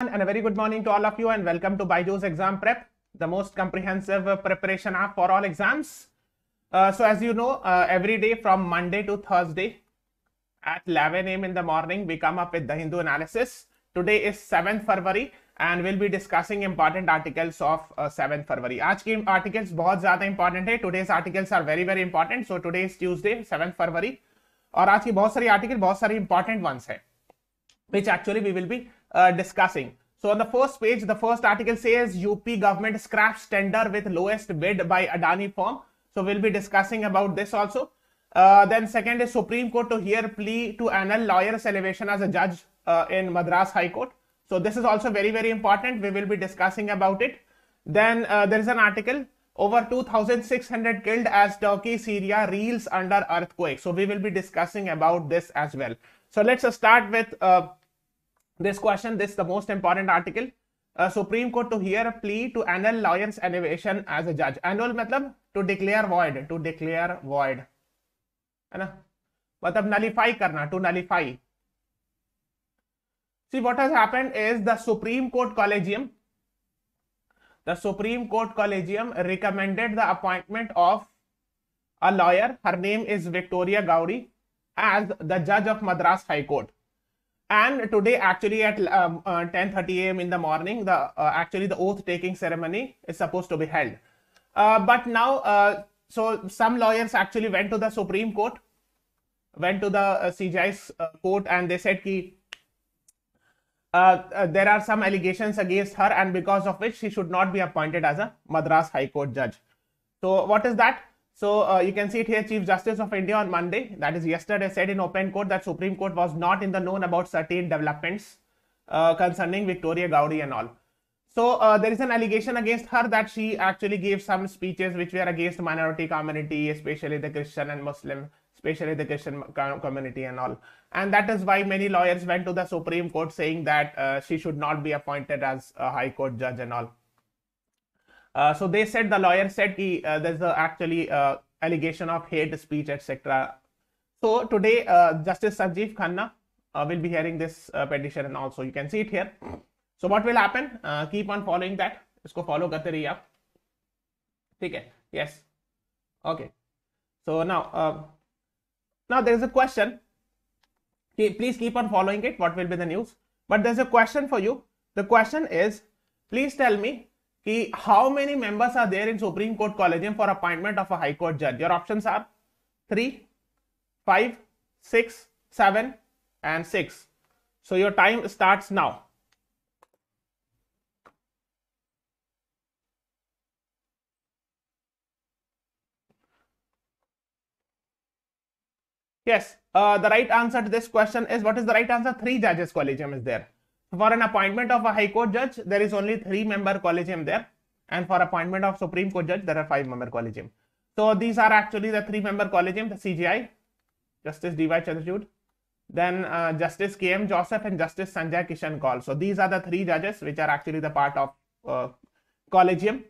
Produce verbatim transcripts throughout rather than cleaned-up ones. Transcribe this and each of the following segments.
And a very good morning to all of you, and welcome to BYJU'S Exam Prep, the most comprehensive preparation app for all exams. Uh, so as you know, uh, every day from Monday to Thursday at eleven A M in the morning, we come up with the Hindu analysis. Today is seventh February, and we'll be discussing important articles of uh, seventh February. Aaj ki articles bahut zyada important hai. Today's articles are very very important. So today is Tuesday, seventh February, aur aaj ki bahut sari article, bahut sari important ones hai, which actually we will be Uh, discussing. So on the first page, the first article says U P government scraps tender with lowest bid by Adani firm. So we'll be discussing about this also. Uh, then second is Supreme Court to hear plea to annul lawyer's elevation as a judge uh, in Madras High Court. So this is also very very important. We will be discussing about it. Then uh, there is an article, over two thousand six hundred killed as Turkey Syria reels under earthquake. So we will be discussing about this as well. So let's uh, start with uh, this question. This is the most important article. Uh, Supreme Court to hear a plea to annul lawyer's elevation as a judge. Annul matlab to declare void, to declare void, है ना? मतलब nullify करना, to nullify. See, what has happened is the Supreme Court Collegium, the Supreme Court Collegium recommended the appointment of a lawyer. Her name is Victoria Gowri as the judge of Madras High Court. And today actually at um, uh, ten thirty A M in the morning, the uh, actually the oath taking ceremony is supposed to be held, uh, but now uh, so some lawyers actually went to the Supreme Court, went to the uh, C J I's uh, court, and they said ki uh, uh, there are some allegations against her, and because of which she should not be appointed as a Madras High Court judge. So what is that? So uh, you can see it here. Chief Justice of India on Monday, that is yesterday, said in open court that Supreme Court was not in the known about certain developments uh, concerning Victoria Gowri and all. So uh, there is an allegation against her that she actually gave some speeches which were against minority community, especially the Christian and Muslim, especially the Christian community and all. And that is why many lawyers went to the Supreme Court saying that uh, she should not be appointed as a High Court judge and all. Uh, so they said, the lawyer said ki, uh, there's a actually uh, allegation of hate speech, et cetera. So today, uh, Justice Sanjeev Khanna uh, will be hearing this uh, petition, and also you can see it here. So what will happen? Uh, keep on following that. Isko follow karte rahiye aap. Okay. Yes. Okay. So now, uh, now there is a question. Please keep on following it. What will be the news? But there's a question for you. The question is, please tell me, how many members are there in Supreme Court Collegium for appointment of a High Court judge? Your options are three, five, six, seven and six. So your time starts now. Yes, uh, the right answer to this question is, what is the right answer? Three judges collegium is there. For an appointment of a High Court judge, there is only three member collegium there, and for appointment of Supreme Court judge, there are five member collegium. So these are actually the three member collegium: the C J I, Justice D Y Chandrachud, then uh, Justice K M Joseph, and Justice Sanjay Kishan Kaul. So these are the three judges which are actually the part of uh, collegium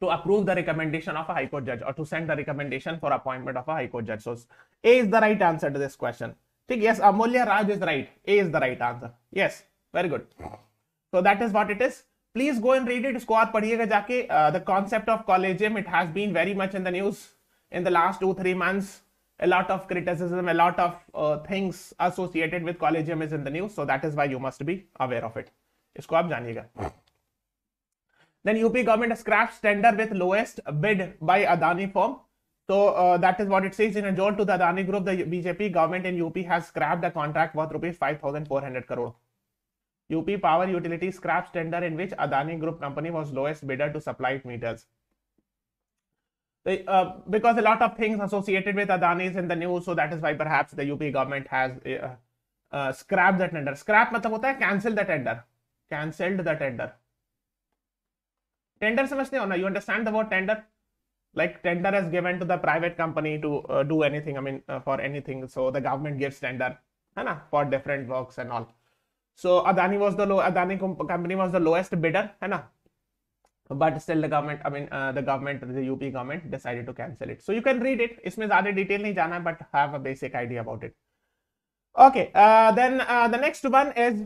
to approve the recommendation of a High Court judge, or to send the recommendation for appointment of a High Court judge. So A is the right answer to this question. Yes, Amolya Raj is right. A is the right answer. Yes, very good. So that is what it is. Please go and read it. Isko aap padhiyega jaake. Uh, the concept of collegium, it has been very much in the news in the last two, three months. A lot of criticism, a lot of uh, things associated with collegium is in the news. So that is why you must be aware of it. Isko aap janiyega. Then U P government scraps tender with lowest bid by Adani firm. So uh, that is what it says. In a jolt to the Adani group, the B J P government in U P has scrapped a contract worth rupees five thousand four hundred crore. U P Power Utility scraps tender in which Adani group company was lowest bidder to supply meters. They, uh, because a lot of things associated with Adani is in the news, so that is why perhaps the U P government has uh, uh, scrapped the tender. Scrap matlab hota hai cancel the tender. Cancelled the tender. Tender samajhte ho na? You understand the word tender? Like tender is given to the private company to uh, do anything, I mean, uh, for anything. So the government gives tender, hai na, for different works and all. So Adani was the low, Adani company was the lowest bidder, hai na? But still the government, I mean, uh, the government, the U P government decided to cancel it. So you can read it. Isme zyada detail nahi jana, but have a basic idea about it. Okay, uh, then uh, the next one is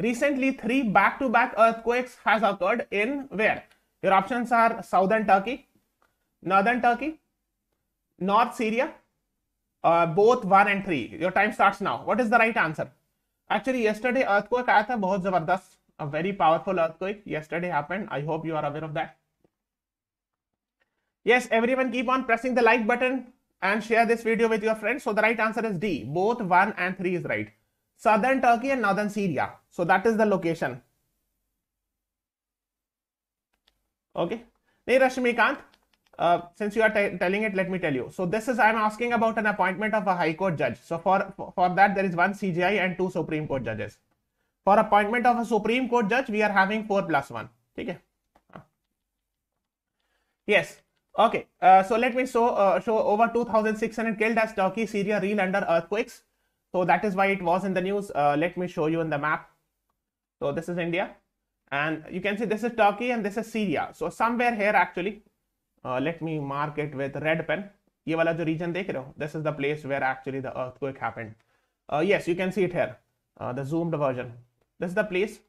Recently, three back-to-back earthquakes has occurred in where? Your options are southern Turkey, northern Turkey, North Syria, uh, both one and three. Your time starts now. What is the right answer? Actually, yesterday earthquake आया था बहुत जबरदस्त, a very powerful earthquake yesterday happened. I hope you are aware of that. Yes, everyone keep on pressing the like button and share this video with your friends. So the right answer is D. Both one and three is right. Southern Turkey and northern Syria. So that is the location. Okay. Hey, Rashmikant, uh, since you are telling it, let me tell you. So this is, I am asking about an appointment of a High Court judge. So for, for that, there is one C J I and two Supreme Court judges. For appointment of a Supreme Court judge, we are having four plus one. Okay. Yes. Okay. Uh, so let me show, uh, show over two thousand six hundred killed as Turkey, Syria reel under earthquakes. So that is why it was in the news. Uh, let me show you in the map. So this is India. And you can see this is Turkey and this is Syria. So somewhere here actually, uh, let me mark it with red pen. Ye wala jo region dekh rahe ho, this is the place where actually the earthquake happened. Uh, yes, you can see it here, uh, the zoomed version. This is the place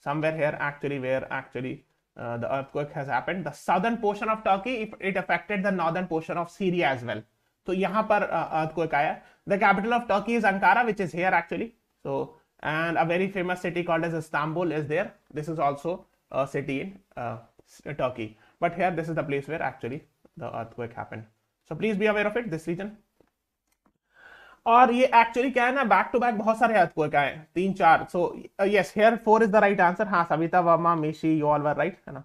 somewhere here actually where actually uh, the earthquake has happened. The southern portion of Turkey, it, it affected the northern portion of Syria as well. So yahan par uh, earthquake aaya. The capital of Turkey is Ankara, which is here actually. So. And a very famous city called as Istanbul is there. This is also a city in uh, Turkey. But here, this is the place where actually the earthquake happened. So please be aware of it, this region. Or ye actually kya hai na, back to back bahut sare earthquake aaye, teen char. So uh, yes, here four is the right answer. Ha, Savita, Varma, Mishi, you all were right. Uh,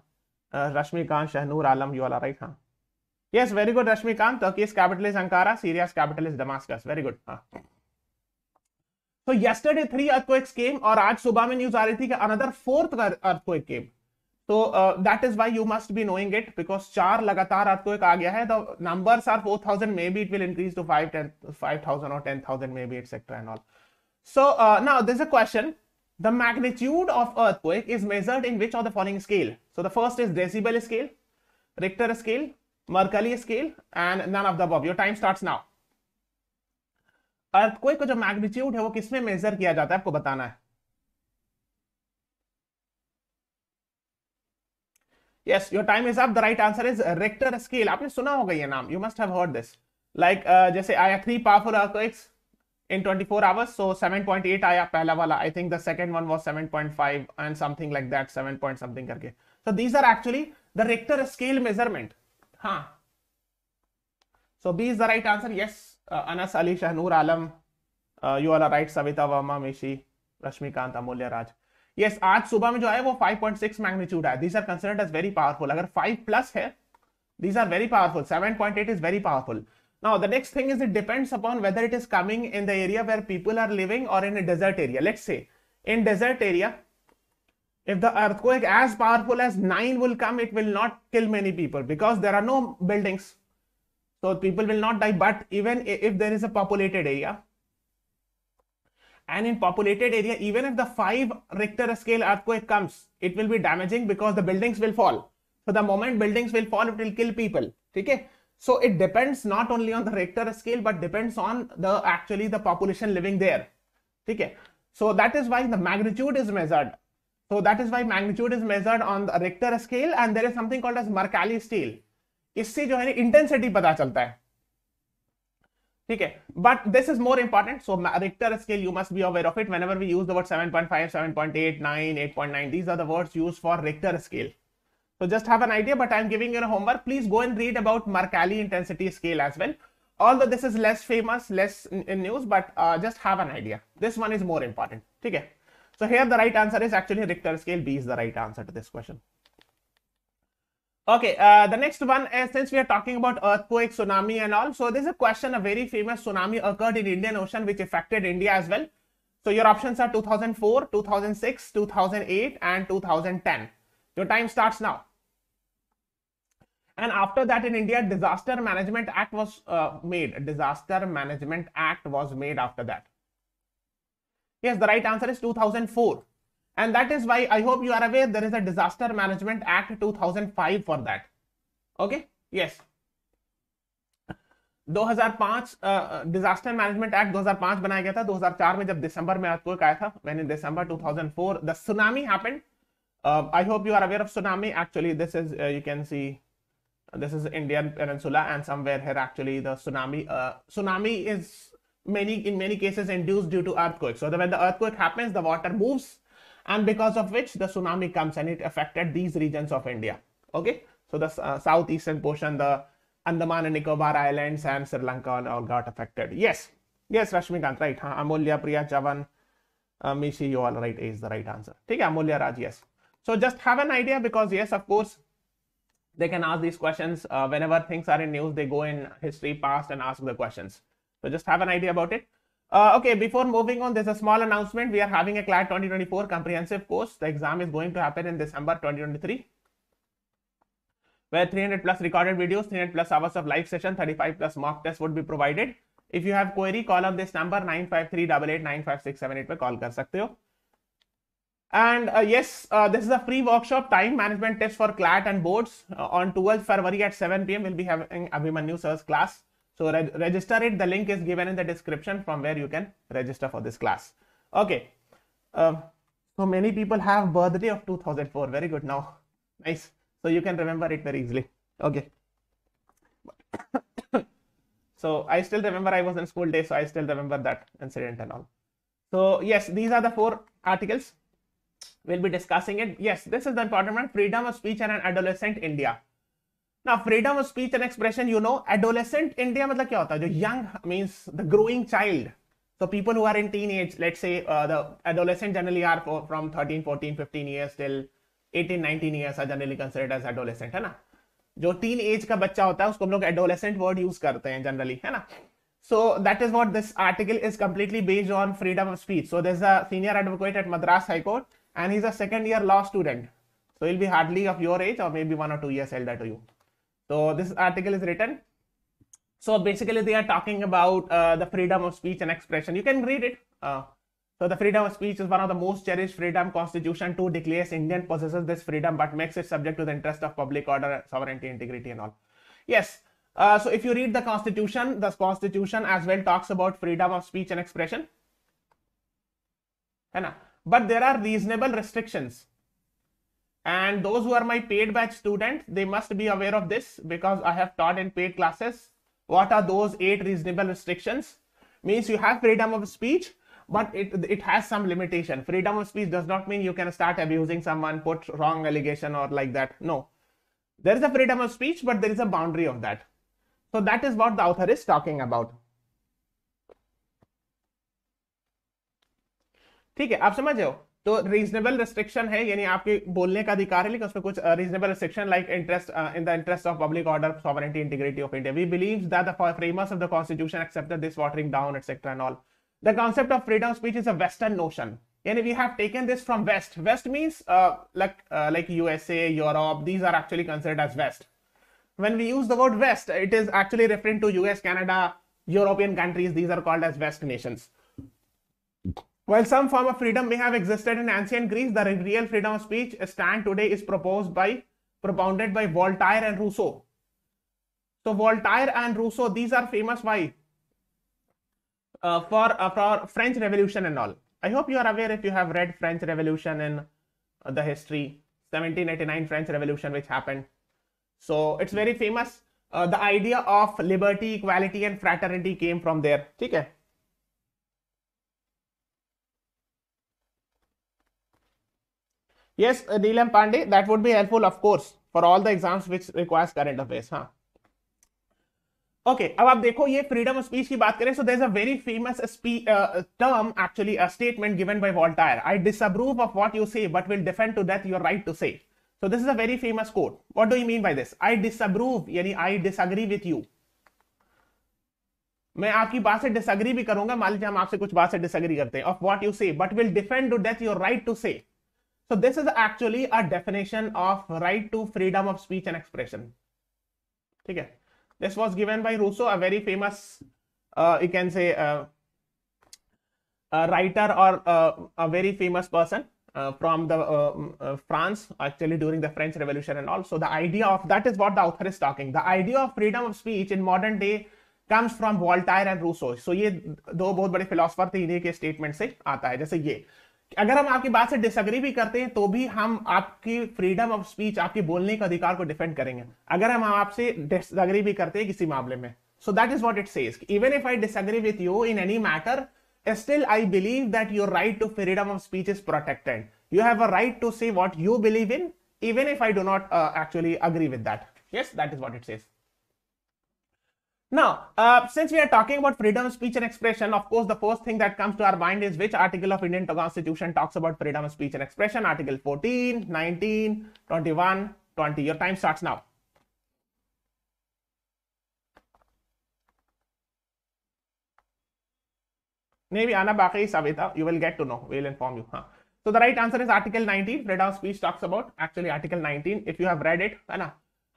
Rashmikant, Shahnur, Alam, you all are right. Ha. Yes, very good, Rashmikant. Turkey's capital is Ankara. Syria's capital is Damascus. Very good. Ha. So yesterday three earthquakes came or aaj subah mein news aa rahi thi ki another fourth earthquake came. So uh, that is why you must be knowing it because four lagatar earthquake aa gaya hai. The numbers are four thousand, maybe it will increase to five thousand or ten thousand maybe, et cetera and all. So uh, now there's a question. The magnitude of earthquake is measured in which of the following scale? So the first is decibel scale, Richter scale, Mercalli scale and none of the above. Your time starts now. Earthquake का जो magnitude है वो किसमें major किया जाता है आपको बताना है. Yes your time is up. The right answer is Richter scale. आपने सुना होगा ये नाम. You must have heard this. Like जैसे आया three powerful earthquakes in twenty four hours. So seven point eight आया पहला वाला. I think the second one was seven point five and something like that, seven point something करके. So these are actually the Richter scale measurement. हां, so B is the right answer. Yes, Uh, Anas, Ali, Shahnur, Alam, uh, you all are right. Savita, Varma, Mishi, Rashmikant, Amolya, Raj. Yes, आज सुबह में जो है वो five point six magnitude है. These are considered as very powerful. अगर five plus है, these are very powerful. seven point eight is very powerful. Now the next thing is it depends upon whether it is coming in the area where people are living or in a desert area. Let's say in desert area, if the earthquake as powerful as nine will come, it will not kill many people because there are no buildings. So people will not die. But even if there is a populated area, and in populated area, even if the five Richter scale earthquake comes, it will be damaging because the buildings will fall. So the moment buildings will fall, it will kill people. Okay. So it depends not only on the Richter scale, but depends on the actually the population living there. Okay. So that is why the magnitude is measured. So that is why magnitude is measured on the Richter scale, and there is something called as Mercalli scale. इससे जो है intensity पता चलता है. ठीक है. But this is more important. So Richter scale you must be aware of it. Whenever we use the word seven point five, seven point eight, nine, eight point nine, these are the words used for Richter scale. So just have an idea, but I am giving you a homework. Please go and read about Mercalli intensity scale as well. Although this is less famous, less in news, but uh, just have an idea. This one is more important. ठीक है. So here the right answer is actually Richter scale. B is the right answer to this question. Okay, uh, the next one is, since we are talking about earthquake, tsunami and all, so there's a question, a very famous tsunami occurred in Indian Ocean which affected India as well. So your options are two thousand four, two thousand six, two thousand eight and two thousand ten. Your time starts now. And after that in India, Disaster Management Act was uh, made. Disaster Management Act was made after that. Yes, the right answer is two thousand four. And that is why I hope you are aware there is a Disaster Management Act two thousand five for that. Okay. Yes. दो हज़ार पाँच disaster management act दो हज़ार पाँच बनाया गया था। दो हज़ार चार में जब दिसंबर में अर्थक्वेक आया था, when in December two thousand four the tsunami happened. I hope you are aware of tsunami. Actually this is, you can see this is Indian peninsula and somewhere here actually the tsunami tsunami is many in many cases induced due to earthquakes. So the, when the earthquake happens, the water moves, and because of which the tsunami comes, and it affected these regions of India. Okay, so the uh, southeastern portion, the Andaman and Nicobar Islands and Sri Lanka all, all got affected. Yes, yes, Rashmikant, right? Huh? Amolya, Priya, Chavan, uh, Mishi, you all right is the right answer. Okay, Amolya Raj, yes. So just have an idea because yes, of course, they can ask these questions uh, whenever things are in news. They go in history, past, and ask the questions. So just have an idea about it. Uh, okay, before moving on, there's a small announcement. We are having a CLAT twenty twenty-four comprehensive course. The exam is going to happen in December twenty twenty-three. Where three hundred plus recorded videos, three hundred plus hours of live session, thirty-five plus mock tests would be provided. If you have query, call on this number nine five three eight eight nine five six seven eight पे call कर सकते हो. And uh, yes, uh, this is a free workshop, time management tips for CLAT and boards uh, on twelfth February at seven p m We'll be having Abhimanyu sir's class. So re register it. The link is given in the description from where you can register for this class. Okay. Uh, so many people have birthday of two thousand four. Very good. Now, nice. So you can remember it very easily. Okay. So I still remember I was in school days, so I still remember that incident and all. So yes, these are the four articles. We'll be discussing it. Yes, this is the important one: freedom of speech and an adolescent India. Now, freedom of speech and expression, you know, adolescent India मतलब क्या होता है? जो young means the growing child. So people who are in teenage, let's say uh, the adolescent generally are for, from thirteen, fourteen, fifteen years till eighteen, nineteen years are generally considered as adolescent, है ना? जो teen age का बच्चा होता है उसको हम लोग adolescent word use करते हैं generally, है ना? So that is what this article is completely based on, freedom of speech. So there's a senior advocate at Madras High Court, and he's a second year law student. So he'll be hardly of your age or maybe one or two years elder to you. So this article is written. So basically they are talking about uh, the freedom of speech and expression. You can read it. Uh, So the freedom of speech is one of the most cherished freedom. Constitution too declares Indian possesses this freedom, but makes it subject to the interest of public order, sovereignty, integrity, and all. Yes. Uh, so if you read the Constitution, the Constitution as well talks about freedom of speech and expression. But there are reasonable restrictions. And those who are my paid batch student, they must be aware of this because I have taught in paid classes. What are those eight reasonable restrictions? Means you have freedom of speech, but it it has some limitation. Freedom of speech does not mean you can start abusing someone, put wrong allegation or like that. No, there is a freedom of speech, but there is a boundary of that. So that is what the author is talking about. ठीक है, आप समझ रहे हो? तो reasonable restriction है, यानी आपके बोलने का अधिकार है, लेकिन उसमें कुछ reasonable restriction like interest uh, in the interest of public order, sovereignty, integrity of India. We believe that the framers of the Constitution accepted this watering down, et cetera and all. The concept of freedom of speech is a Western notion. And we have taken this from West. West means uh, like uh, like U S A, Europe. These are actually considered as West. When we use the word West, it is actually referring to U S, Canada, European countries. These are called as West nations. While some form of freedom may have existed in ancient Greece, the real freedom of speech stand today is proposed by propounded by Voltaire and Rousseau. So Voltaire and Rousseau, these are famous why? Uh, for uh, for French Revolution and all. I hope you are aware if you have read French Revolution in uh, the history, seventeen eighty-nine French Revolution which happened. So it's very famous. Uh, the idea of liberty, equality, and fraternity came from there. ठीक है? Yes, Neelam Pandey, that would be helpful, of course, for all the exams which requires current affairs, huh? Okay okay, अब आप देखो ये freedom of speech की बात करें so there is a very famous term actually a statement given by Voltaire I disapprove of what you say but will defend to that your right to say so this is a very famous quote what do you mean by this I disapprove यानी I disagree with you मैं आपकी बात से disagree भी करूंगा मान लीजिए हम आपसे कुछ बात से डिसएग्री करते हैं of what you say but will defend to that your right to say so this is actually a definition of right to freedom of speech and expression ठीक है This was given by Rousseau, a very famous, uh, you can say, uh, a writer or uh, a very famous person uh, from the uh, uh, France, actually during the French Revolution and all. So the idea of that is what the author is talking. The idea of freedom of speech in modern day comes from Voltaire and Rousseau. So ये दो बहुत बड़े philosopher थे, इन्हीं के statement से आता है। जैसे ये, अगर हम आपकी बात से डिसएग्री भी करते हैं तो भी हम आपकी फ्रीडम ऑफ स्पीच, आपके बोलने का अधिकार को डिफेंड करेंगे अगर हम आपसे डिसएग्री भी करते हैं किसी मामले में। So that is what it says. Even if I disagree with you in any matter, still I believe that your right to freedom of speech is protected. You have a right to say what you believe in, even if I do not uh, actually agree with that. Yes, that is what it says. Now, uh, since we are talking about freedom of speech and expression, of course, the first thing that comes to our mind is which article of Indian Constitution talks about freedom of speech and expression? Article fourteen, nineteen, twenty-one, twenty. Your time starts now. Maybe Anna Baki, Savita, you will get to know. We will inform you. Huh? So the right answer is Article nineteen. Freedom of speech talks about, actually Article nineteen. If you have read it, uh,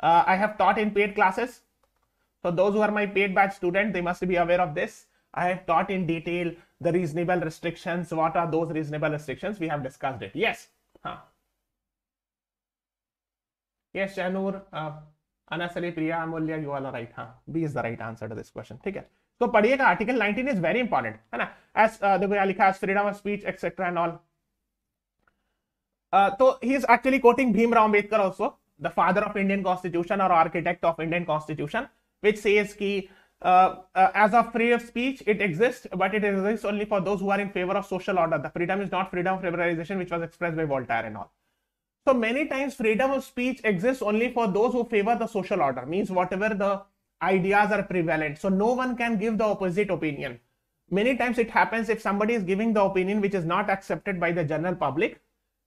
I have taught in paid classes. So those who are my paid batch student, they must be aware of this. I have taught in detail the reasonable restrictions. What are those reasonable restrictions? We have discussed it. Yes. Huh. Yes, Shanur, uh, Anna Sali, Priya, Amulya, you all are right. Huh? B is the right answer to this question. Okay. So padhiyega, Article nineteen is very important. Right? As uh, the Vyalikas, freedom of speech, et cetera and all. Uh, so he is actually quoting Bhimrao Ambedkar also, the father of Indian Constitution or architect of Indian Constitution, which says ki, uh, uh, as a free of speech, it exists, but it exists only for those who are in favor of social order. The freedom is not freedom of liberalization, which was expressed by Voltaire and all. So many times freedom of speech exists only for those who favor the social order, means whatever the ideas are prevalent. So no one can give the opposite opinion. Many times it happens if somebody is giving the opinion which is not accepted by the general public,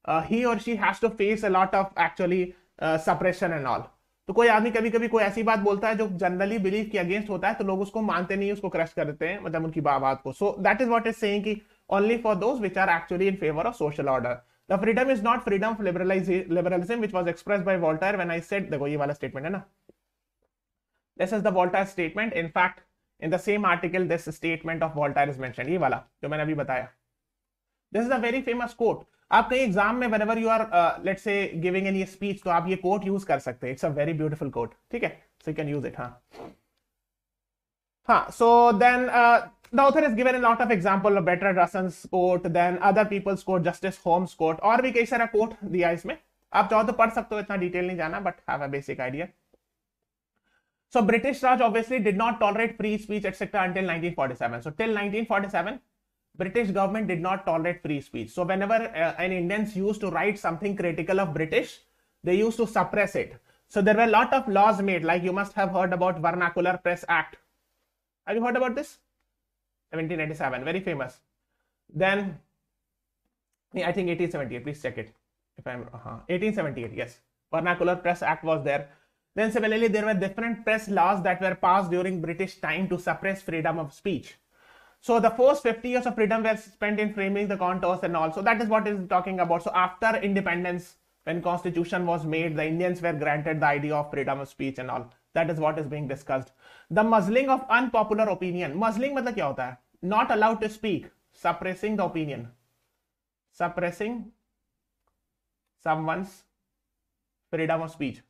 uh, he or she has to face a lot of actually uh, suppression and all. तो कोई आदमी कभी कभी कोई ऐसी बात बोलता है जो जनरली बिलीव के अगेंस्ट होता है, तो लोग उसको मानते नहीं, उसको क्रश करते हैं, मतलब उनकी बात को. So that is what is saying कि only for those which are actually in favour of social order. The freedom is not freedom of liberalism which was expressed by Voltaire. When I said, देखो ये वाला statement है ना, this is the Voltaire statement. In fact, in the same article, this statement of Voltaire is mentioned. ये वाला जो मैंने अभी बताया. This is a very famous quote. आप कहीं exam में whenever you are, uh, let's say, giving any speech, तो आप ये quote use कर सकते हैं. It's a very beautiful quote. ठीक है? So you can use it. हाँ. हाँ. So then uh, the author is given a lot of example of better Russell's quote, then other people's quote, Justice Holmes quote, और भी कई सारा quote दिया इसमें. आप चाहो तो पढ़ सकते हो, इतना detail नहीं जाना, but have a basic idea. So British Raj obviously did not tolerate free speech, et cetera until nineteen forty-seven. So till nineteen forty-seven, British government did not tolerate free speech. So whenever uh, an Indians used to write something critical of British, they used to suppress it. So there were a lot of laws made, like you must have heard about Vernacular Press Act. Have you heard about this? seventeen ninety-seven, very famous. Then, I think eighteen seventy-eight, please check it. If I'm uh-huh. eighteen seventy-eight, yes. Vernacular Press Act was there. Then similarly, there were different press laws that were passed during British time to suppress freedom of speech. So the first fifty years of freedom were spent in framing the contours and all. So that is what is talking about. So after independence, when constitution was made, the Indians were granted the idea of freedom of speech and all. That is what is being discussed. The muzzling of unpopular opinion. Muzzling matlab kya hota hai? Not allowed to speak. Suppressing the opinion. Suppressing someone's freedom of speech.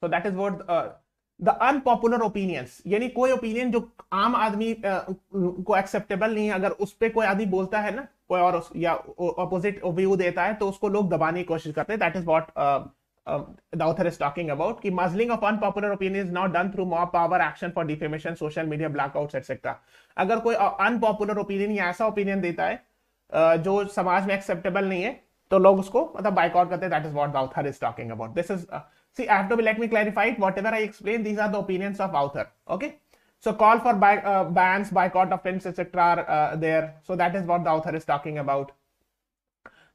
So that is what uh, the unpopular opinions, यानी कोई opinion जो आम आदमी uh, को acceptable नहीं है, अगर उस पर कोई आदमी बोलता है ना, कोई और उस, या opposite view देता है, तो उसको लोग दबाने की कोशिश करते हैं. That is what uh, uh, the author is talking about. कि muzzling of unpopular opinions now done through mob power action for defamation, social media blackouts, et cetera. अगर कोई unpopular opinion या ऐसा opinion देता है uh, जो समाज में acceptable नहीं है, तो लोग उसको मतलब बाइकआउट करते हैं. That is what the author is talking about. This is uh, See, I have to be, let me clarify it. Whatever I explain, these are the opinions of author. Okay. So call for by, uh, bans, boycott of films, et cetera are uh, there. So that is what the author is talking about.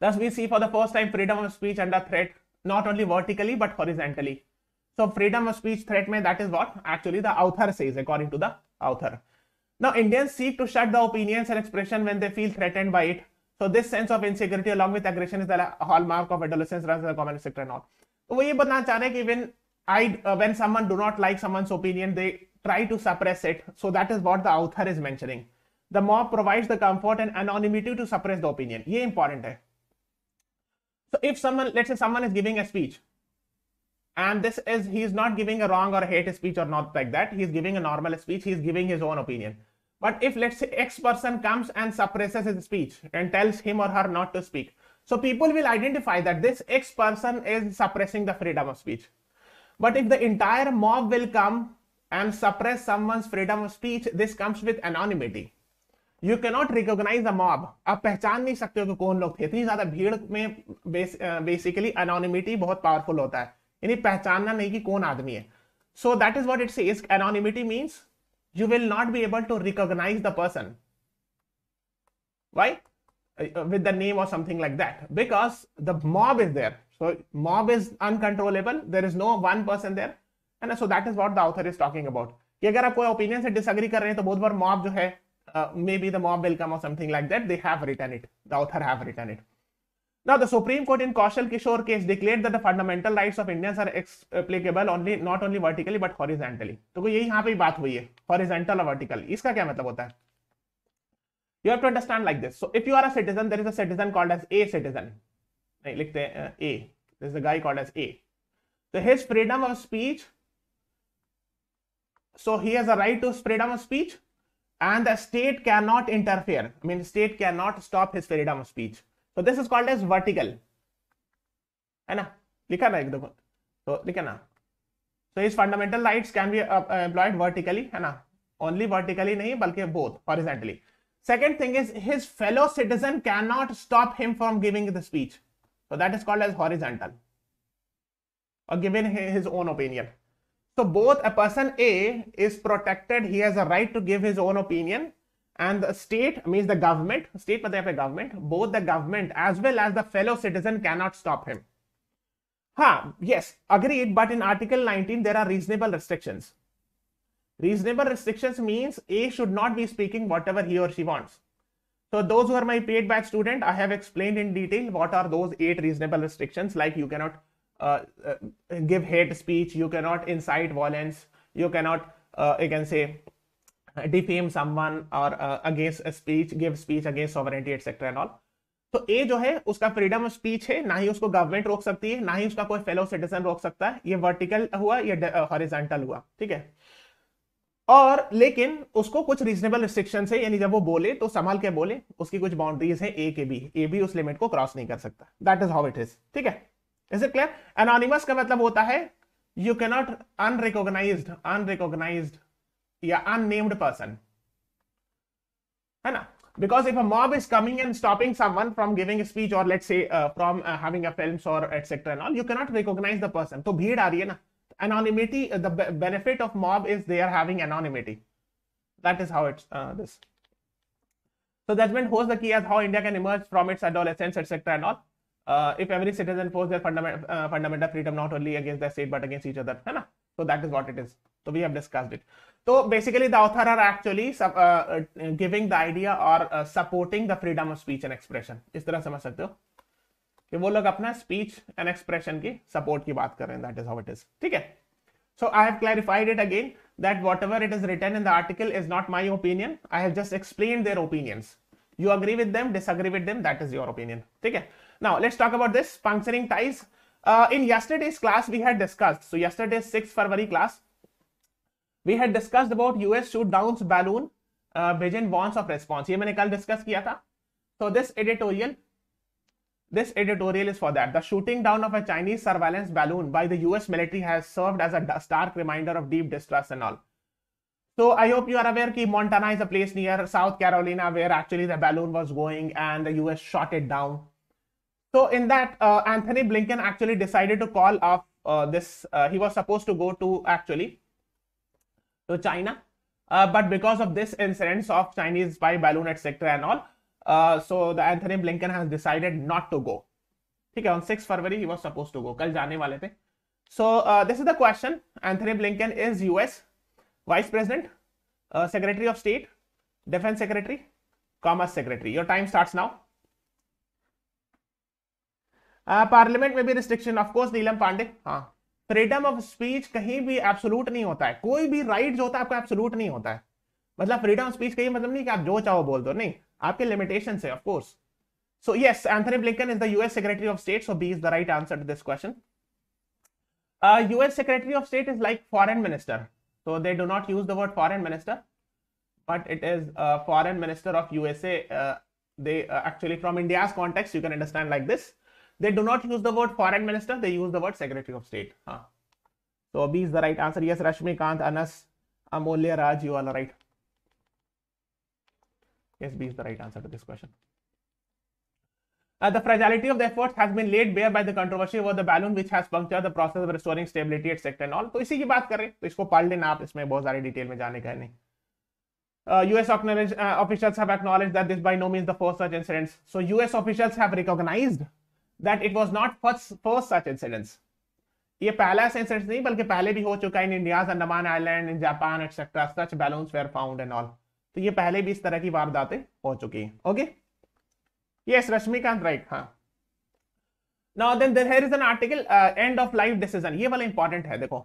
Thus, we see for the first time freedom of speech under threat, not only vertically, but horizontally. So freedom of speech threat, mein, that is what actually the author says, according to the author. Now, Indians seek to shut the opinions and expression when they feel threatened by it. So this sense of insecurity along with aggression is the hallmark of adolescence, rather than common sector and all. वो ये बताना चाह रहे हैं कि when I when someone do not like someone's opinion, they try to suppress it. So that is what the author is mentioning. The mob provides the comfort and anonymity to suppress the opinion. ये important है. So if someone, let's say someone is giving a speech, And this is, he's not giving a wrong or a hate speech or not like that. He's giving a normal speech. He's giving his own opinion. But if, let's say, X person comes and suppresses his speech and tells him or her not to speak, so people will identify that this X person is suppressing the freedom of speech. But if the entire mob will come and suppress someone's freedom of speech, this comes with anonymity. You cannot recognize the mob. आप पहचान नहीं सकते हो कि कौन लोग थे. इतनी ज़्यादा भीड़ में basically anonymity बहुत powerful होता है. यानी पहचानना नहीं कि कौन आदमी है. So that is what it says. Anonymity means you will not be able to recognize the person. Why? With the name or something like that, because the mob is there. So mob is uncontrollable. There is no one person there, and so that is what the author is talking about. कि अगर आप कोई opinion से disagree कर रहे हैं तो बहुत बार mob जो है, maybe the mob will come or something like that. They have written it. The author have written it. Now the Supreme Court in Kaushal Kishore case declared that the fundamental rights of Indians are applicable only not only vertically but horizontally. तो यही यहाँ पे बात हुई है, horizontal और vertical. इसका क्या मतलब होता है? You have to understand like this. So if you are a citizen, there is a citizen called as a citizen. Nahi, likhte hain, uh, A. There is a guy called as A. So his freedom of speech. So he has a right to freedom of speech, and the state cannot interfere. I mean, the state cannot stop his freedom of speech. So this is called as vertical. Hai na? Likha na ek do. So likha na. So his fundamental rights can be uh, uh, employed vertically, hai na? Only vertically nahi, balki both horizontally. Second thing is his fellow citizen cannot stop him from giving the speech. So that is called as horizontal. Or giving his own opinion. So both a person A is protected. He has a right to give his own opinion. And the state means the government. State government. Both the government as well as the fellow citizen cannot stop him. Ha, yes, agreed. But in Article nineteen there are reasonable restrictions. Reasonable restrictions means A should not be speaking whatever he or she wants. So those who are my paid batch student, I have explained in detail what are those eight reasonable restrictions, like you cannot uh, uh, give hate speech, you cannot incite violence, you cannot, uh, you can say, defame someone or uh, against a speech, give speech against sovereignty, et cetera and all. So A जो है उसका freedom of speech है, ना ही उसको government रोक सकती है, ना ही उसका कोई fellow citizen रोक सकता है. ये vertical हुआ, ये horizontal हुआ, ठीक है. और लेकिन उसको कुछ रीजनेबल रिस्ट्रिक्शंस है, यानी जब वो बोले तो संभाल के बोले. उसकी कुछ बाउंड्रीज है ए के बी. ए बी उस लिमिट को क्रॉस नहीं कर सकता. That is how it is. ठीक है, इज इट क्लियर? एनोनिमस का मतलब होता है you can not unrecognized unrecognized या अननेम्ड पर्सन, है ना? Because if a mob is coming and stopping someone from giving speech और let's say from having a films और etcetera and all, you can not recognise the person. तो भीड़ आ रही है ना. Anonymity, the benefit of mob is they are having anonymity. That is how it's uh, this. So judgment holds the key as how India can emerge from its adolescence, et cetera and all. Uh, if every citizen enforces their fundament, uh, fundamental freedom not only against the state but against each other, hai na? So that is what it is. So we have discussed it. So basically, the author are actually uh, uh, giving the idea or uh, supporting the freedom of speech and expression. इस तरह समझ सकते हो? कि वो लोग अपना speech and expression की सपोर्ट की बात कर रहे हैं. That is how it is. ठीक है, so I have clarified it again that whatever it is written in the article is not my opinion. I have just explained their opinions. You agree with them, disagree with them, that is your opinion. ठीक है, now let's talk about this puncturing ties. In yesterday's class we had discussed, so yesterday's sixth February class we had discussed about U S shoot downs balloon uh, vision wants of response. ये मैंने कल discuss किया था. So this editorial This editorial is for that. The shooting down of a Chinese surveillance balloon by the U S military has served as a stark reminder of deep distrust and all. So I hope you are aware that Montana is a place near South Carolina where actually the balloon was going and the U S shot it down. So in that, uh, Anthony Blinken actually decided to call off uh, this. Uh, he was supposed to go to actually to China, uh, but because of this incidents of Chinese spy balloon, et cetera and all. Uh, so the Anthony Blinken has decided not to go. Okay, on sixth February he was supposed to go. Kal jaane wale the. So uh, this is the question. Anthony Blinken is U S Vice President, uh, Secretary of State, Defense Secretary, Commerce Secretary. Your time starts now. Uh, Parliament में भी restriction, of course, Neelam Pandey. हाँ, freedom of speech कहीं भी absolute नहीं होता है. कोई भी right जो होता है आपका absolute नहीं होता है. मतलब freedom of speech कहीं मतलब नहीं कि आप जो चाहो बोल दो, नहीं. आपके limitations है, of course. So yes, Anthony Blinken is the U S Secretary of State, so B is the right answer to this question. uh, U S Secretary of State is like foreign minister. So they do not use the word foreign minister, but it is uh, foreign minister of U S A. Uh, they uh, actually, from India's context, you can understand like this. They do not use the word foreign minister. They use the word Secretary of State. Huh. So B is the right answer. Yes, Rashmi, Kant, Anas, Amolya, Raj, you all are right. Yes, B is the right answer to this question. Uh, the fragility of the efforts has been laid bare by the controversy over the balloon which has punctured the process of restoring stability at sector and all. So, इसी की बात कर रहे हैं, तो इसको पढ़ लेना आप, इसमें बहुत सारी डिटेल में जाने का नहीं. Uh, U S uh, officials have acknowledged that this by no means the first such incidents. So, U S officials have recognized that it was not first first such incidents. ये पहला incident नहीं, बल्कि पहले भी हो चुका है in India's Andaman Island, in Japan, et cetera. Such balloons were found and all. तो ये पहले भी इस तरह की वारदातें हो चुकी हैं. Okay? Yes, Rashmikant, right. Huh. Now then, there is an article, uh, end of life decision. ये वाला important है देखो.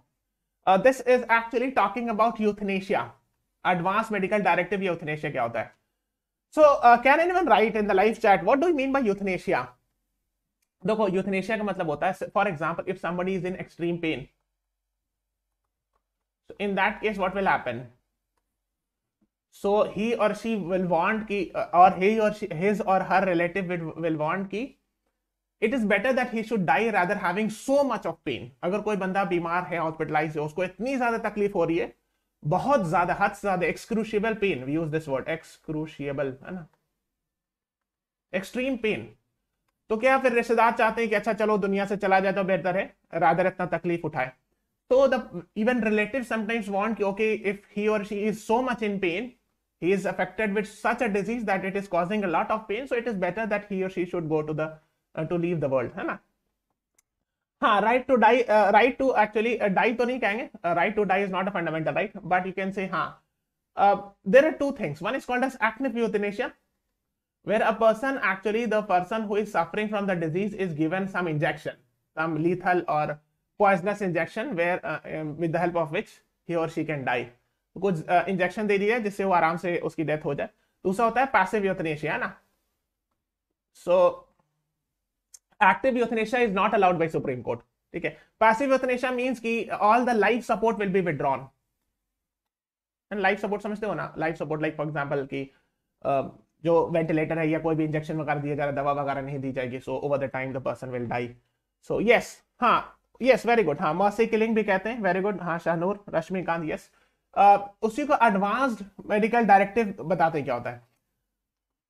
Uh, this is actually talking about euthanasia. Advanced medical directive euthanasia क्या होता है? So uh, can anyone write in the live chat what do you mean by euthanasia? देखो euthanasia का मतलब होता है, for example, if somebody is in extreme pain. So in that case, what will happen? So he or she will want ki, or he or she, his or her relative will, will want ki, it is better that he should die rather having so much of pain. अगर कोई बंदा बीमार है, hospitalized है, उसको इतनी ज्यादा तकलीफ हो रही है, बहुत ज्यादा, हद से ज्यादा, excruciable pain. We use this word, excruciable, है ना? Extreme pain. तो क्या फिर रिश्तेदार चाहते हैं कि अच्छा चलो दुनिया से चला जाए तो बेहतर है, rather इतना तकलीफ उठाए. So the even relatives sometimes want okay if he or she is so much in pain. He is affected with such a disease that it is causing a lot of pain. So it is better that he or she should go to the uh, to leave the world, है ना? हाँ, right to die, uh, right to actually uh, die तो नहीं कहेंगे. Uh, right to die is not a fundamental right, but you can say हाँ. Uh, there are two things. One is called as active euthanasia, where a person actually the person who is suffering from the disease is given some injection, some lethal or poisonous injection, where uh, um, with the help of which he or she can die. कुछ injection दे दिया जिससे वो आराम से उसकी death हो जाए. दूसरा होता है पैसिव यूथनेशिया, है ना? So active euthanasia is not allowed by supreme court, ठीक है? पैसिव यूथनेशिया मींस कि all the life support will be withdrawn. And life support समझते हो ना, life support like for example कि जो वेंटिलेटर है या कोई भी इंजेक्शन वगैरह दिया जा रहा है, दवा वगैरह नहीं दी जाएगी. So over the time the person will die. So yes, हां, यस, वेरी गुड. हां, मर्सी किलिंग भी कहते हैं, वेरी गुड. हां, शाहनूर, रश्मिकांत, यस. Uh, उसी को एडवांस्ड मेडिकल डायरेक्टिव बताते हैं क्या होता है.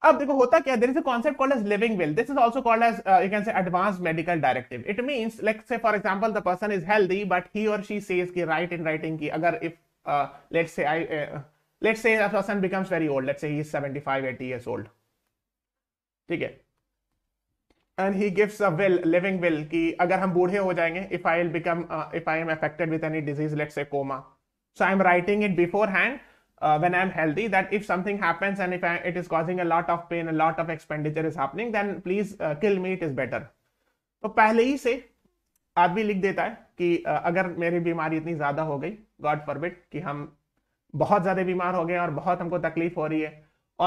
अब देखो होता क्या, there is a concept called as living will. This is also called as you can say advanced medical directive. It means like say for example the person is healthy but he और she says कि right in writing कि अगर if let's say I let's say a person becomes very old, let's say he is seventy-five eighty years old, ठीक है? And he gives a will, living will, कि अगर हम बूढ़े हो जाएंगे, if I will become uh, if I am affected with any disease, let's say coma. So I am writing it beforehand uh, when I am healthy that if something happens and if I, it is causing a lot of pain, a lot of expenditure is happening, then please uh, kill me, it is better. तो पहले ही से आदमी लिख देता है कि uh, अगर मेरी बीमारी इतनी ज़्यादा हो गई, God forbid, कि हम बहुत ज़्यादा बीमार हो गए और बहुत हमको तकलीफ हो रही है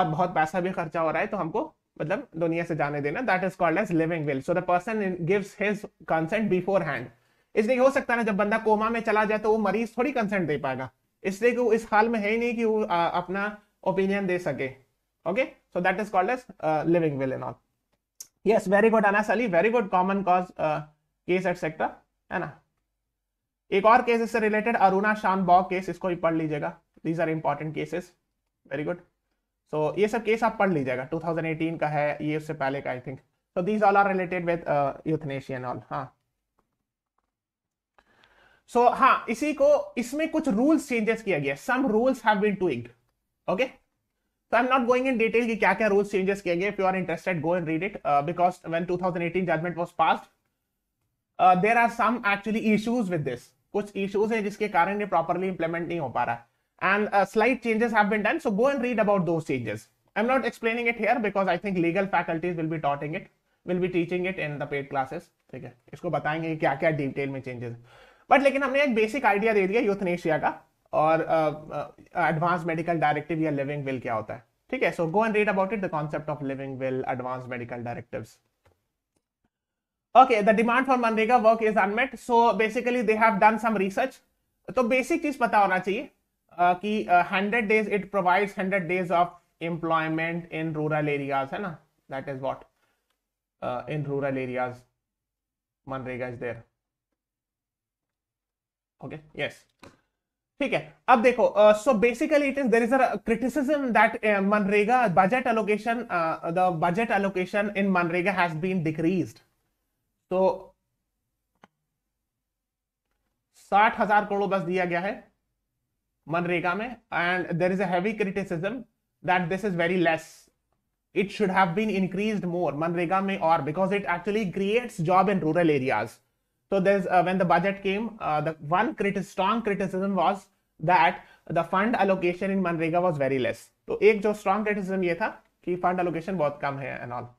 और बहुत पैसा भी खर्चा हो रहा है, तो हमको मतलब दुनिया से जाने देना. That is called as living will. So the person gives his consent beforehand. इसलिए हो सकता है ना जब बंदा कोमा में चला जाए तो वो मरीज थोड़ी कंसेंट दे पाएगा, इसलिए कि वो इस हाल में है ही नहीं कि वो आ, अपना ओपिनियन दे सके. Okay, so that is called as living will and all. Yes, very good Anas Ali, very good. Common cause case etcetera, है ना? एक और केस इससे रिलेटेड, अरुणा शानबॉग केस, इसको भी पढ़ लीजिएगा. These are important cases. Very good. सो ये सब केस आप पढ़ लीजिएगा. टू थाउजेंड एटीन का है ये, उससे पहले का I think. So these all are related with euthanasia and all. हाँ, सो so, हाँ, इसी को इसमें कुछ रूल्स चेंजेस किया गया. Some rules have been tweaked. Okay, so I am not going in detail कि क्या क्या रूल्स चेंजेस किए गए. If you are interested go and read it, because when two thousand eighteen judgement was passed there are some actually issues with this. कुछ issues हैं जिसके कारण ये प्रॉपरली इंप्लीमेंट नहीं हो पा रहा, and slight changes have been done. So go and read about those changes. I am not explaining it here because I think legal faculties will be touting it will be teaching it in the paid classes, ठीक है? इसको बताएंगे क्या क्या detail में changes. But लेकिन हमने एक बेसिक आइडिया दे दिया यूथनेशिया का और एडवांस मेडिकल डायरेक्टिव या लिविंग विल क्या होता है, ठीक है? So go and read about it, the concept of living will, advance medical directives. Okay, the demand for Manrega work is unmet. So basically they have done some research. So basic चीज पता होना चाहिए कि hundred days it provides hundred days of employment in rural areas, है ना? That is what uh, in rural areas Manrega is there. Okay, yes. ठीक है, अब देखो, so basically it is there is a criticism that uh, Manrega budget allocation, uh, the budget allocation in Manrega has been decreased. So sixty thousand crore बस दिया गया है Manrega में, and there is a heavy criticism that this is very less. It should have been increased more Manrega में, or because it actually creates job in rural areas. So there's uh, when the budget came, uh, the one criti strong criticism was that the fund allocation in Manrega was very less. So एक जो strong criticism ये था कि fund allocation बहुत कम है and all.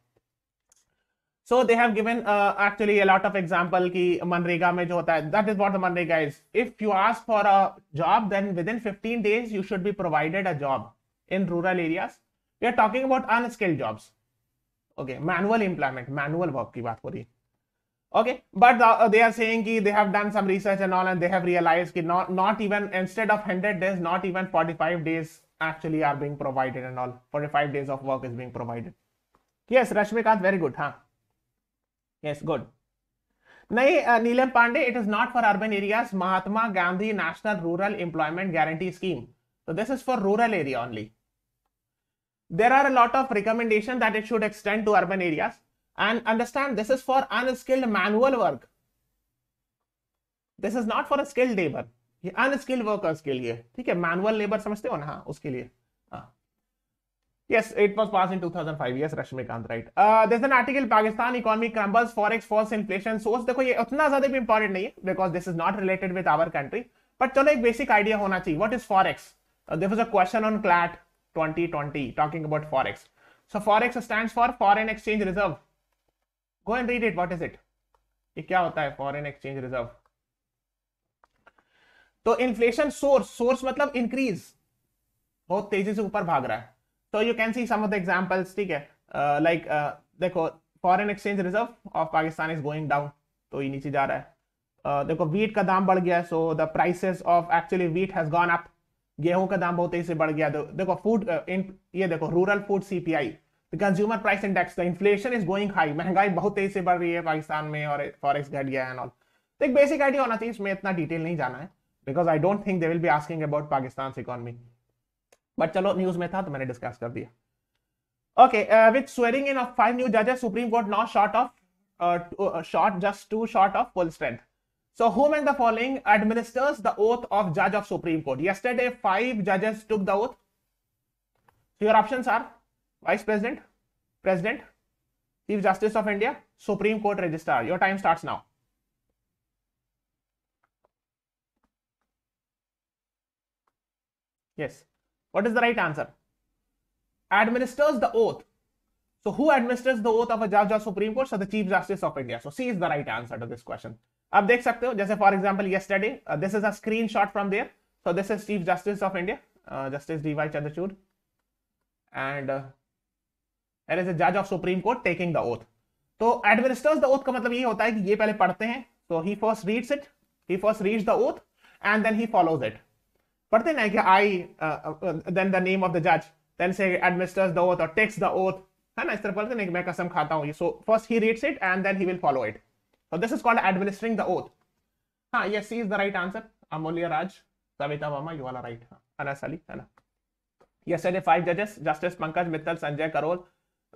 So they have given uh, actually a lot of example कि Manrega में जो होता है, that is what the Manrega is. If you ask for a job, then within fifteen days you should be provided a job in rural areas. We are talking about unskilled jobs. Okay, manual employment, manual work की बात हो रही है. Okay, but uh, they are saying ki they have done some research and all, and they have realized ki not not even instead of one hundred days, not even forty-five days actually are being provided and all. forty-five days of work is being provided. Yes, Rashmikant, very good, huh? Yes, good. Nay, uh, Neelam Pandey, it is not for urban areas. Mahatma Gandhi National Rural Employment Guarantee Scheme. So this is for rural area only. There are a lot of recommendations that it should extend to urban areas. And understand, this is for unskilled manual work. This is not for a skilled labor. ये unskilled workers के लिए, ठीक है? Manual labor समझते हो ना? हाँ, उसके लिए. हाँ. Yes, it was passed in two thousand five. Yes, Rashmikant, right. Uh, there's an article, Pakistan economy crumbles, forex falls, inflation soars. देखो ये उतना ज़्यादा भी important नहीं है, because this is not related with our country. But चलो एक basic idea होना चाहिए. What is forex? Uh, there was a question on C L A T twenty twenty talking about forex. So forex stands for foreign exchange reserve. Go and read it. What is it? ये क्या होता है foreign exchange reserve? तो inflation source, source मतलब increase, बहुत तेजी से ऊपर भाग रहा है. So you can see some of the examples, ठीक है? Uh, like uh, देखो foreign exchange reserve of Pakistan is going down, तो ये नीचे जा रहा है. Uh, देखो wheat का दाम बढ़ गया, so the prices of actually wheat has gone up. गेहूं का दाम बहुत तेजी से बढ़ गया. देखो food, uh, in, ये देखो rural food C P I. The consumer price index, the inflation is going high. महंगाई बहुत तेजी से बढ़ रही है पाकिस्तान में और फॉरेक्स घट गया है and all. तो एक बेसिक आइडिया होना चाहिए, इसमें इतना डिटेल नहीं जाना है, because I don't think they will be asking about Pakistan's economy. But चलो न्यूज़ में था तो मैंने डिस्कस कर दिया. Okay, uh, with swearing in of five new judges, Supreme Court now short of, uh, two, uh, short just two short of full strength. So who among the following administers the oath of judge of Supreme Court? Yesterday, five judges took the oath. So your options are Vice President, President, Chief Justice of India, Supreme Court Registrar. Your time starts now. Yes. What is the right answer? Administers the oath. So who administers the oath of a judge of Supreme Court? So the Chief Justice of India. So C is the right answer to this question. आप देख सकते हो, जैसे for example yesterday, uh, this is a screenshot from there. So this is Chief Justice of India, uh, Justice D Y Chandrachud, and uh, there is a judge of Supreme Court taking the oath. So administers the oath का मतलब ये होता है कि ये पहले पढ़ते हैं. So he first reads it, he first reads the oath, and then he follows it. पढ़ते ना कि I, uh, uh, then the name of the judge, then say administers the oath or takes the oath. है ना, इस तरह पढ़ते ना कि मैं कसम खाता हूँ. So first he reads it and then he will follow it. So this is called administering the oath. हाँ, yes, C is the right answer. Amolya Raj, Savita Mama, you all are right. Anas Ali, है ना. Yesterday, five judges, Justice Pankaj Mittal, Sanjay Karol,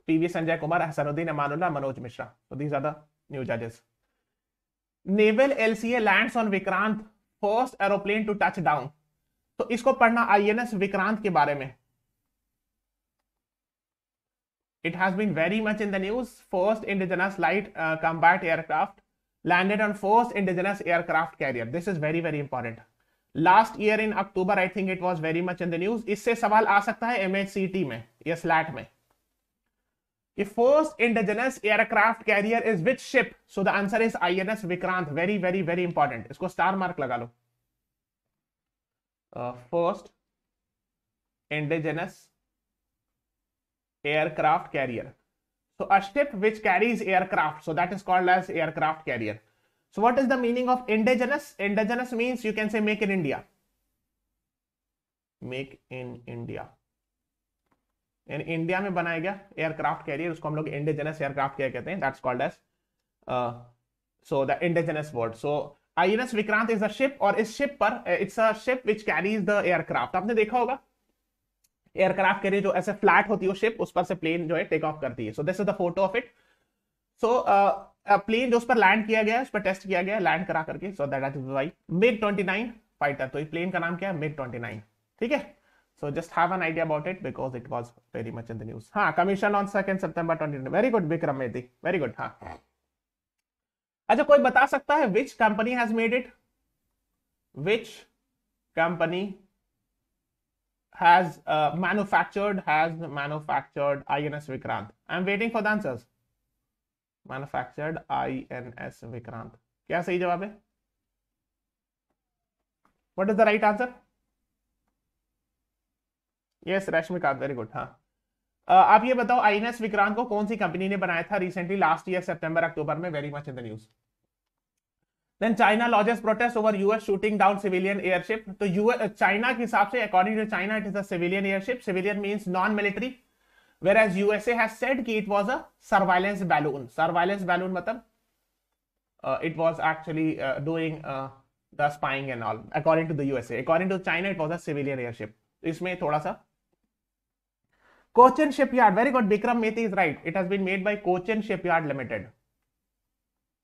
P V Sanjay Kumar, Ahsanuddin Amanula, Manoj Mishra. So these are the new judges. Naval L C A lands on Vikrant, first aeroplane to touch down. So isko padna I N S Vikrant ke baare mein. It has been very much in the news. First indigenous light uh, combat aircraft landed on first indigenous aircraft carrier. This is very, very important. Last year in October, I think it was very much in the news. इससे सवाल आ सकता है M H C E T में या C L A T में. If first indigenous aircraft carrier is which ship? So the answer is I N S Vikrant. Very, very, very important. इसको star mark लगा लो. Uh, first indigenous aircraft carrier. So a ship which carries aircraft, so that is called as aircraft carrier. So what is the meaning of indigenous? Indigenous means you can say make in India. Make in India. In India में बनाया गया aircraft carrier, उसको हम लोग indigenous aircraft carrier कहते हैं. That's called as uh, so the indigenous word. So I N S Vikrant is a ship, और इस ship पर it's a ship which carries the aircraft. आपने देखा होगा एयरक्राफ्ट कैरियर जो ऐसे फ्लैट होती है शिप, उस पर से प्लेन जो है टेक ऑफ करती है. So this is the photo of it. So plane जो उस पर लैंड किया गया, उस पर टेस्ट किया गया लैंड करा करके. So that is why MiG twenty nine fighter. तो ये प्लेन का नाम क्या है? MiG twenty nine. ठीक है. So just have an idea about it because it was very much in the news. हाँ, commission on second September twenty. Very good Vikram Mehdi, very good. हाँ, अच्छा, कोई बता सकता है which company has made it? Which company has uh, manufactured has manufactured I N S Vikrant? I am waiting for the answers. Manufactured I N S Vikrant. क्या सही जवाब है? What is the right answer? Yes, Rashmika, very good. हाँ, uh, आप ये बताओ I N S Vikrant को कौन सी कंपनी ने बनाया था recently last year September October में? Very much in the news. Then China lodges protest over U S shooting down civilian airship. तो U S China के हिसाब से, according to China, it is a civilian airship. Civilian means non-military, whereas U S A has said कि it was a surveillance balloon. Surveillance balloon मतलब uh, it was actually uh, doing uh, the spying and all. According to the U S A, according to China, it was a civilian airship. इसमें थोड़ा सा. Cochin Shipyard, very good. Vikram Methi is right. It has been made by Cochin Shipyard Limited.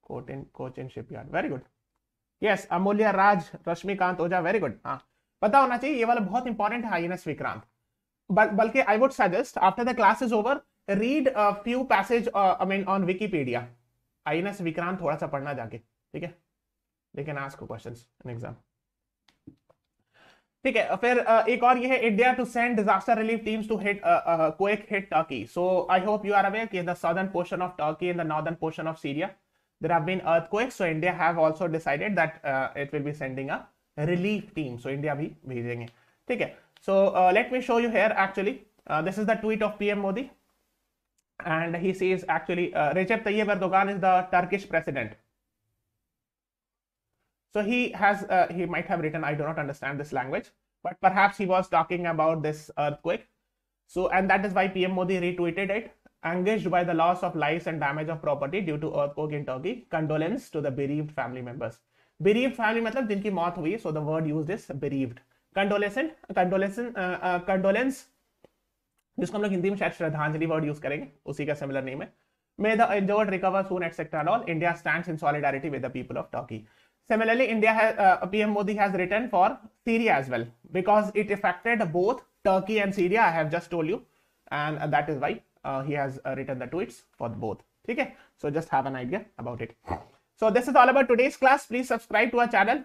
Cochin, Cochin Shipyard. Very good. Yes, Amulya Raj, Rashmikant Oja, very good. हाँ, पता होना चाहिए ये वाला बहुत important है I N S Vikrant. बल्कि I would suggest after the class is over read a few passage uh, I mean on Wikipedia. I N S Vikrant थोड़ा सा पढ़ना जाके, ठीक है? They can ask questions in exam. ठीक है. फिर uh, एक और ये है India to send disaster relief teams to hit uh, uh, quake hit Turkey. So I hope you are aware कि the southern portion of Turkey and the northern portion of Syria, there have been earthquakes. So India have also decided that uh, it will be sending a relief team. So India bhi bhejenge. ठीक है. So uh, let me show you here actually. Uh, this is the tweet of P M Modi, and he says actually uh, Recep Tayyip Erdogan is the Turkish president. So he has uh, he might have written I do not understand this language, but perhaps he was talking about this earthquake. So and that is why P M Modi retweeted it. Anguished by the loss of lives and damage of property due to earthquake in Turkey, condolence to the bereaved family members. Bereaved family मतलब जिनकी मौत हुई, so the word used is bereaved. Condolence, condolence, uh, uh, condolence, जिसको हम लोग हिंदी में शायद श्रद्धांजलि word use करेंगे, उसी का similar name है. May the injured recover soon, et cetera. And all. India stands in solidarity with the people of Turkey. Similarly, India has, uh, P M Modi has written for Syria as well because it affected both Turkey and Syria. I have just told you, and uh, that is why. Uh, he has uh, written the tweets for both. Okay, so just have an idea about it. So this is all about today's class. Please subscribe to our channel,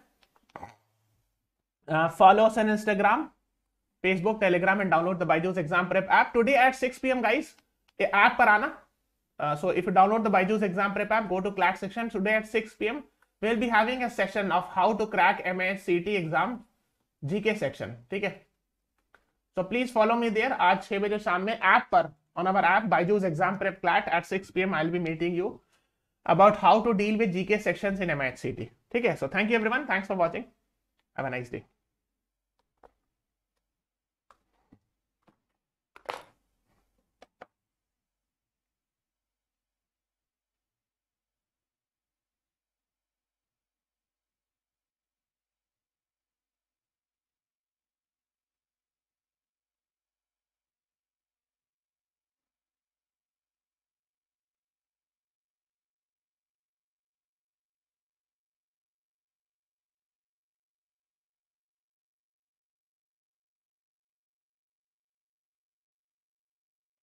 uh, follow us on Instagram, Facebook, Telegram, and download the BYJU'S Exam Prep app today at six P M guys. A app par aana. Uh, so if you download the BYJU'S Exam Prep app, go to CLAT section today at six P M We'll be having a session of how to crack M H C E T exam G K section. Okay, so please follow me there. Aaj six baje shaam mein app par. On our app, BYJU'S Exam Prep CLAT at six P M I'll be meeting you about how to deal with G K sections in M H C E T. Okay, so thank you everyone. Thanks for watching. Have a nice day.